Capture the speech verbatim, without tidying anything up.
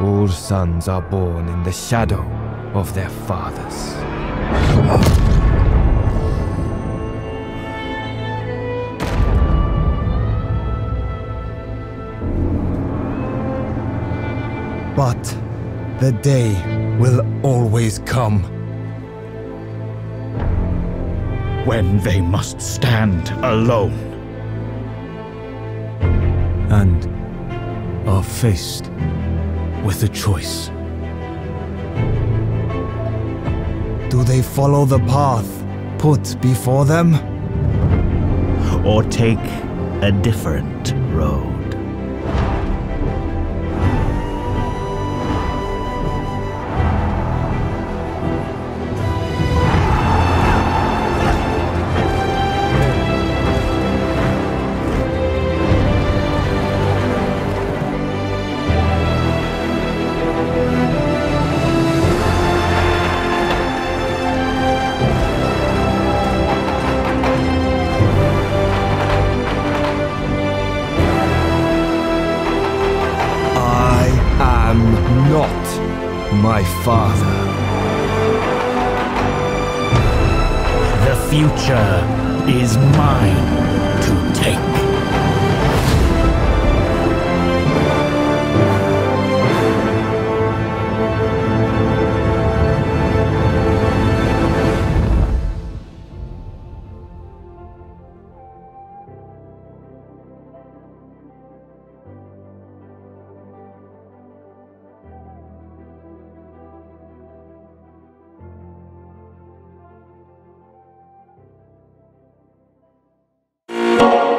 All sons are born in the shadow of their fathers. But the day will always come when they must stand alone and are faced with a choice. Do they follow the path put before them? Or take a different road? My father. The future is mine to take. You